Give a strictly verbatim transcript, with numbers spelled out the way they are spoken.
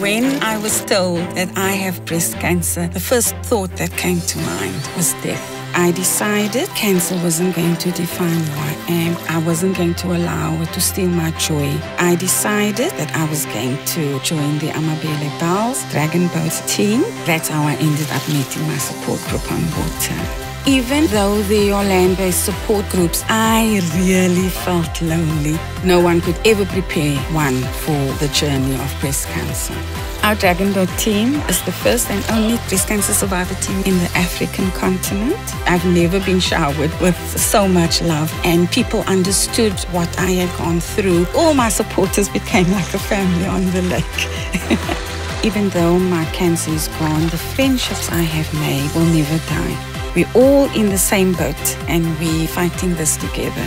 When I was told that I have breast cancer, the first thought that came to mind was death. I decided cancer wasn't going to define who I am. I wasn't going to allow it to steal my joy. I decided that I was going to join the Amabele Dals Dragon Boat Team. That's how I ended up meeting my support group on water. Even though there are land-based support groups, I really felt lonely. No one could ever prepare one for the journey of breast cancer. Our Dragon Boat team is the first and only breast cancer survivor team in the African continent. I've never been showered with so much love, and people understood what I had gone through. All my supporters became like a family on the lake. Even though my cancer is gone, the friendships I have made will never die. We're all in the same boat and we're fighting this together.